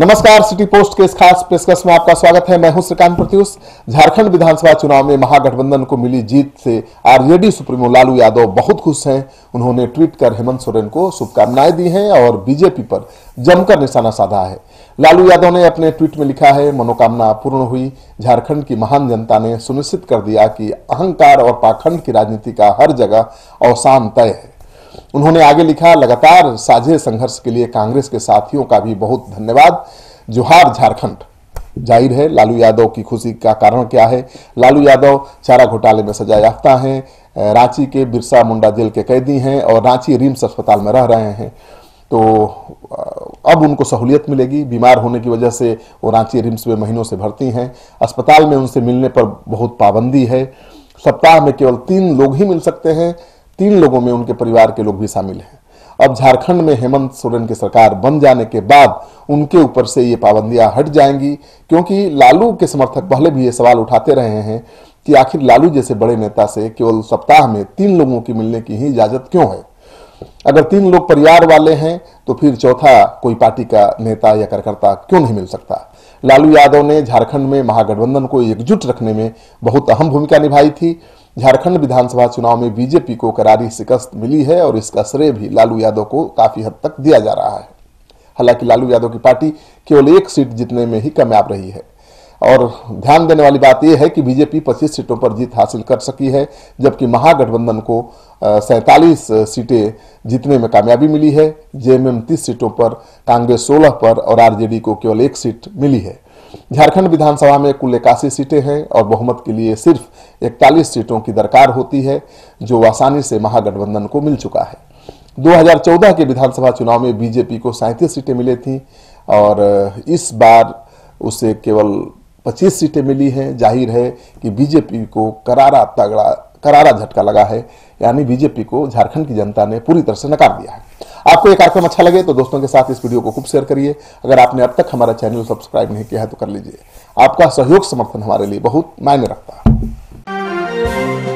नमस्कार, city post के इस खास पेशकश में आपका स्वागत है। मैं हूं श्रीकांत प्रत्युष। झारखंड विधानसभा चुनाव में महागठबंधन को मिली जीत से आरजेडी सुप्रीमो लालू यादव बहुत खुश हैं। उन्होंने ट्वीट कर हेमंत सोरेन को शुभकामनाएं दी हैं और बीजेपी पर जमकर निशाना साधा है। लालू यादव ने अपने ट्वीट में लिखा है, मनोकामना पूर्ण हुई। झारखंड की महान जनता ने सुनिश्चित कर दिया कि अहंकार और पाखंड की राजनीति का हर जगह अवसान तय है। उन्होंने आगे लिखा, लगातार साझे संघर्ष के लिए कांग्रेस के साथियों का भी बहुत धन्यवाद। जोहार झारखंड। जाहिर है लालू यादव की खुशी का कारण क्या है। लालू यादव चारा घोटाले में सजा याफ्ता हैं, रांची के बिरसा मुंडा जेल के कैदी हैं और रांची रिम्स अस्पताल में रह रहे हैं। तो अब उनको सहूलियत मिलेगी। बीमार होने की वजह से वो रांची रिम्स में महीनों से भर्ती हैं। अस्पताल में उनसे मिलने पर बहुत पाबंदी है। सप्ताह में केवल 3 लोग ही मिल सकते हैं। 3 लोगों में उनके परिवार के लोग भी शामिल हैं। अब झारखंड में हेमंत सोरेन की सरकार बन जाने के बाद उनके ऊपर से ये पाबंदियां हट जाएंगी, क्योंकि लालू के समर्थक पहले भी ये सवाल उठाते रहे हैं कि आखिर लालू जैसे बड़े नेता से केवल सप्ताह में 3 लोगों की मिलने की ही इजाजत क्यों है। अगर 3 लोग परिवार वाले हैं तो फिर चौथा कोई पार्टी का नेता या कार्यकर्ता क्यों नहीं मिल सकता। लालू यादव ने झारखंड में महागठबंधन को एकजुट रखने में बहुत अहम भूमिका निभाई थी। झारखंड विधानसभा चुनाव में बीजेपी को करारी शिकस्त मिली है और इसका श्रेय भी लालू यादव को काफी हद तक दिया जा रहा है। हालांकि लालू यादव की पार्टी केवल 1 सीट जीतने में ही कामयाब रही है और ध्यान देने वाली बात यह है कि बीजेपी 25 सीटों पर जीत हासिल कर सकी है, जबकि महागठबंधन को 47 सीटें जीतने में कामयाबी मिली है। जेएमएम 30 सीटों पर, कांग्रेस 16 पर और आरजेडी को केवल 1 सीट मिली है। झारखंड विधानसभा में कुल 81 सीटें हैं और बहुमत के लिए सिर्फ 41 सीटों की दरकार होती है, जो आसानी से महागठबंधन को मिल चुका है। 2014 के विधानसभा चुनाव में बीजेपी को 37 सीटें मिली थीं और इस बार उसे केवल 25 सीटें मिली हैं। जाहिर है कि बीजेपी को करारा झटका लगा है, यानी बीजेपी को झारखंड की जनता ने पूरी तरह से नकार दिया है। आपको ये कार्यक्रम अच्छा लगे तो दोस्तों के साथ इस वीडियो को खूब शेयर करिए। अगर आपने अब तक हमारा चैनल सब्सक्राइब नहीं किया है तो कर लीजिए। आपका सहयोग समर्थन हमारे लिए बहुत मायने रखता है।